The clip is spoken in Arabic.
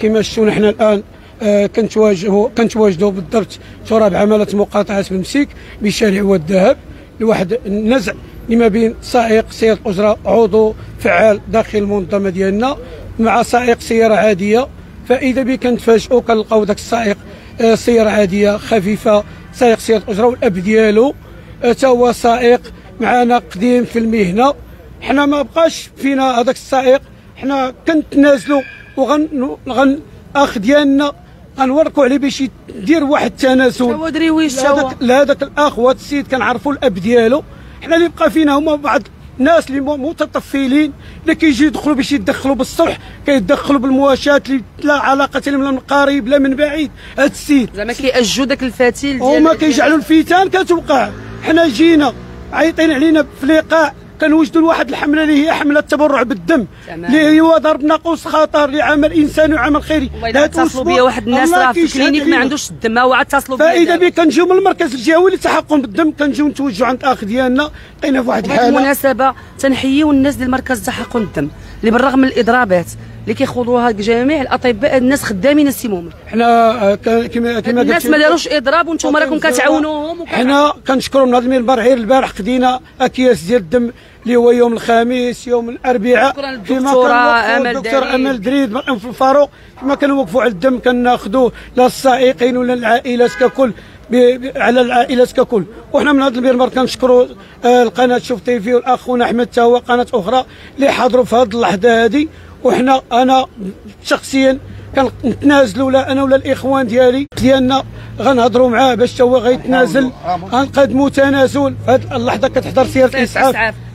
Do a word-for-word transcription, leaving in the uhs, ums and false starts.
كما شفتونا حنا الان كنتواجهوا كنتواجدوا بالضبط تراب عمليه مقاطعه بمسيك بشارع والذهب لواحد النزع لما بين سائق سياره اجره عضو فعال داخل المنظمه ديالنا مع سائق سياره عاديه. فاذا بك كنتفاجئوا كنلقاو ذاك السائق سياره عاديه خفيفه سائق سياره اجره والاب ديالو تا هو سائق معنا قديم في المهنه. حنا ما بقاش فينا هذاك السائق، حنا كنتنازلوا وغن غن اخ ديالنا غنوركوا عليه باش يدير واحد التنازل لهذاك الاخ. وهذا السيد كنعرفوا الاب ديالو. حنا اللي بقى فينا هما بعض الناس اللي متطفلين اللي كيجيو يدخلوا باش يتدخلوا بالصلح كيتدخلوا بالمواشات اللي لا علاقه لهم لا من قريب لا من بعيد. هذا السيد زعما كيأجوا داك الفتيل ديال هما كيجعلوا الفتن كتوقع. حنا جينا عيطين علينا في لقاء كنوجدوا لواحد الحمله اللي هي حمله التبرع بالدم اللي هو ضربنا قوس خطر لعمل انساني وعمل خيري. لا اتصلوا بيا واحد الناس راه في الكلينيك ما عندوش الدم هو اتصلوا بيا. فاذا بي كنجيو من المركز الجهوي للتحكم بالدم كنجيو نتوجهوا عند الاخ ديالنا لقينا في واحد الحاله. بالمناسبه تنحييو الناس ديال مركز التحكم بالدم اللي بالرغم من الاضرابات اللي كيخوضوها جميع الاطباء الناس خدامين السموم. حنا كما كما الناس ما داروش اضراب وانتم راكم كتعاونوهم. حنا كنشكروا من هذا المنبر غير البارح خدينا اكياس ديال الدم اللي هو يوم الخميس يوم الاربعاء. شكرا للدكتوره امل دكتور امل دريد في الفاروق كما كنوقفوا على الدم كناخذوه للسائقين ولا العائلات ككل على العائلات ككل. وحنا من هذا المنبر كنشكروا القناه شوف تيفي والاخونا احمد تا هو قناه اخرى اللي حاضروا في هذه اللحظه هذه. وحنا انا شخصيا كنتنازلوا لا انا ولا الاخوان ديالي ديالنا غنهضروا معاه باش تا هو غيتنازل غنقدموا تنازل. هاد اللحظه كتحضر سياره الاسعاف